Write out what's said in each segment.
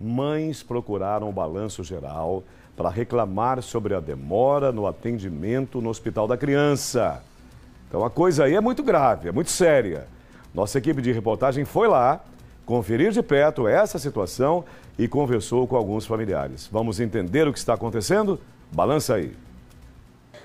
Mães procuraram o Balanço Geral para reclamar sobre a demora no atendimento no Hospital da Criança. Então a coisa aí é muito grave, é muito séria. Nossa equipe de reportagem foi lá conferir de perto essa situação e conversou com alguns familiares. Vamos entender o que está acontecendo? Balança aí.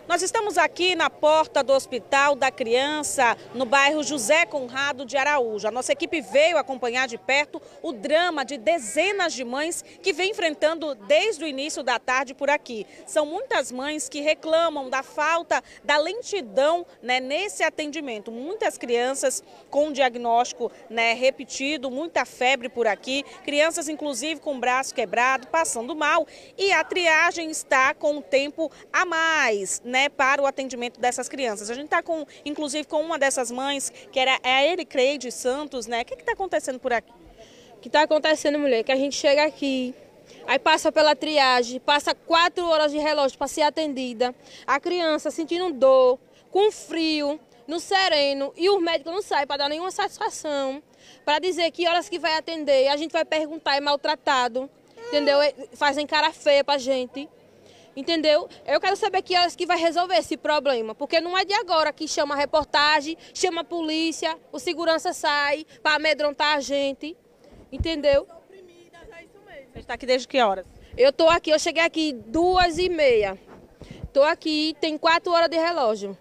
Nós estamos aqui na porta do Hospital da Criança, no bairro José Conrado de Araújo. A nossa equipe veio acompanhar de perto o drama de dezenas de mães que vem enfrentando desde o início da tarde por aqui. São muitas mães que reclamam da falta, da lentidão, nesse atendimento. Muitas crianças com diagnóstico repetido, muita febre por aqui. Crianças, inclusive, com o braço quebrado, passando mal. E a triagem está com um tempo a mais, para o atendimento dessas crianças. A gente está, inclusive, com uma dessas mães, que é a Ericreide Santos, O que está acontecendo por aqui? O que está acontecendo, mulher, que a gente chega aqui, aí passa pela triagem, passa 4 horas de relógio para ser atendida, a criança sentindo dor, com frio, no sereno, e os médicos não saem para dar nenhuma satisfação, para dizer que horas que vai atender, a gente vai perguntar, é maltratado, entendeu? Fazem cara feia para a gente. Entendeu? Eu quero saber que horas que vai resolver esse problema, porque não é de agora que chama a reportagem, chama a polícia, o segurança sai para amedrontar a gente, entendeu? É isso mesmo. Você está aqui desde que horas? Eu cheguei aqui 2h30, estou aqui, tem 4 horas de relógio.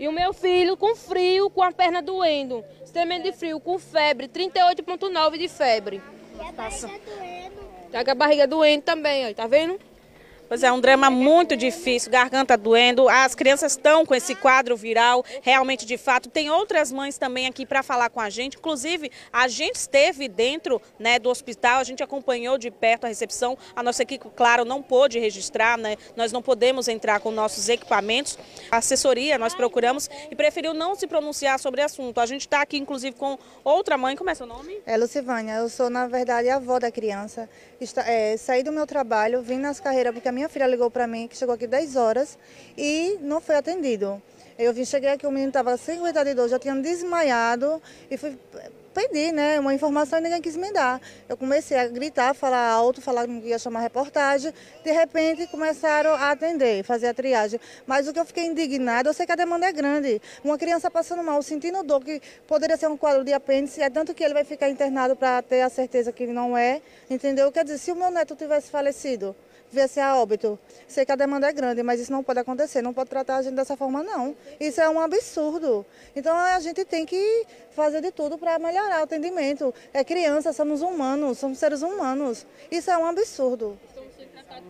E o meu filho com frio, com a perna doendo, tremendo de frio, com febre, 38,9 de febre. E a barriga doendo. Tá com a barriga doendo também, ó, tá vendo? Pois é, um drama muito difícil, garganta doendo, as crianças estão com esse quadro viral, realmente de fato. Tem outras mães também aqui para falar com a gente, inclusive a gente esteve dentro do hospital, a gente acompanhou de perto a recepção, a nossa equipe, claro, não pôde registrar, nós não podemos entrar com nossos equipamentos, a assessoria nós procuramos e preferiu não se pronunciar sobre o assunto. A gente está aqui inclusive com outra mãe, como é seu nome? É Lucivânia, eu sou na verdade a avó da criança, saí do meu trabalho, vim nas carreiras porque a minha filha ligou para mim, que chegou aqui 10 horas e não foi atendido. Eu cheguei aqui, o menino estava sem aguentar de dor, já tinha desmaiado e fui pedir uma informação e ninguém quis me dar. Eu comecei a gritar, falar alto, falar que ia chamar reportagem, de repente começaram a atender, fazer a triagem. Mas o que eu fiquei indignada, eu sei que a demanda é grande. Uma criança passando mal, sentindo dor, que poderia ser um quadro de apêndice, é tanto que ele vai ficar internado para ter a certeza que não é, entendeu? Quer dizer, se o meu neto tivesse falecido, viesse a óbito. Sei que a demanda é grande, mas isso não pode acontecer, não pode tratar a gente dessa forma, não. Isso é um absurdo. Então a gente tem que fazer de tudo para melhorar o atendimento. É criança, somos humanos, somos seres humanos. Isso é um absurdo.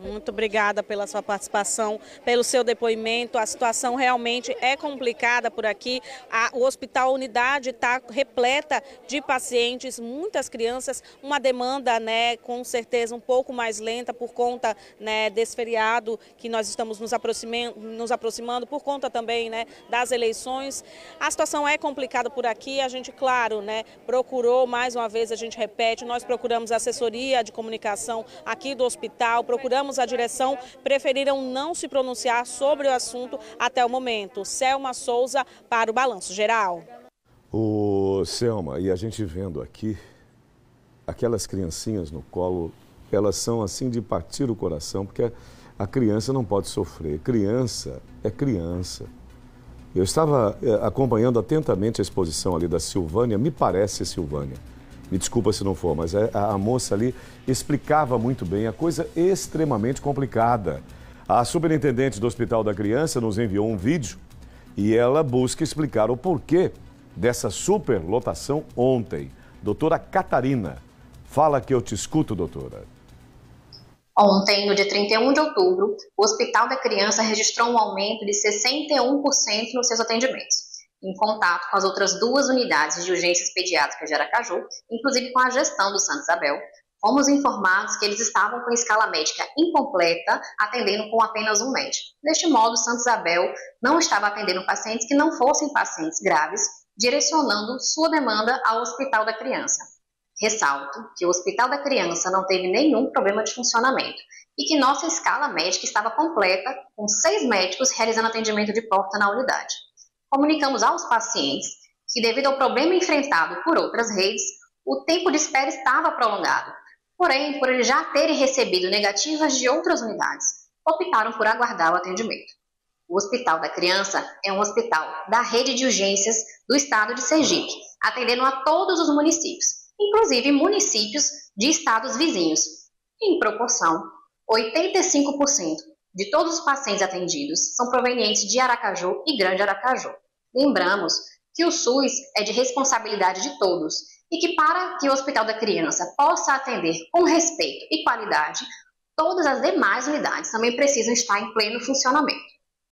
Muito obrigada pela sua participação, pelo seu depoimento. A situação realmente é complicada por aqui. O hospital, a unidade está repleta de pacientes, muitas crianças, uma demanda com certeza um pouco mais lenta por conta desse feriado que nós estamos nos aproximando, por conta também das eleições. A situação é complicada por aqui. A gente, claro, procurou, mais uma vez a gente repete, nós procuramos a assessoria de comunicação aqui do hospital, procuramos a direção, preferiram não se pronunciar sobre o assunto até o momento. Selma Souza para o Balanço Geral. Selma, e a gente vendo aqui, aquelas criancinhas no colo, elas são assim de partir o coração, porque a criança não pode sofrer. Criança é criança. Eu estava acompanhando atentamente a exposição ali da Silvânia, me parece Silvânia. Me desculpa se não for, mas a moça ali explicava muito bem, a coisa extremamente complicada. A superintendente do Hospital da Criança nos enviou um vídeo e ela busca explicar o porquê dessa superlotação ontem. Doutora Catarina, fala que eu te escuto, doutora. Ontem, no dia 31 de outubro, o Hospital da Criança registrou um aumento de 61% nos seus atendimentos, em contato com as outras 2 unidades de urgências pediátricas de Aracaju, inclusive com a gestão do Santo Isabel. Fomos informados que eles estavam com escala médica incompleta, atendendo com apenas um médico. Deste modo, o Santo Isabel não estava atendendo pacientes que não fossem pacientes graves, direcionando sua demanda ao Hospital da Criança. Ressalto que o Hospital da Criança não teve nenhum problema de funcionamento e que nossa escala médica estava completa, com 6 médicos realizando atendimento de porta na unidade. Comunicamos aos pacientes que, devido ao problema enfrentado por outras redes, o tempo de espera estava prolongado, Porém, por eles já terem recebido negativas de outras unidades, optaram por aguardar o atendimento. O Hospital da Criança é um hospital da rede de urgências do estado de Sergipe, atendendo a todos os municípios, inclusive municípios de estados vizinhos. Em proporção, 85% de todos os pacientes atendidos são provenientes de Aracaju e Grande Aracaju. Lembramos que o SUS é de responsabilidade de todos e que, para que o Hospital da Criança possa atender com respeito e qualidade, todas as demais unidades também precisam estar em pleno funcionamento.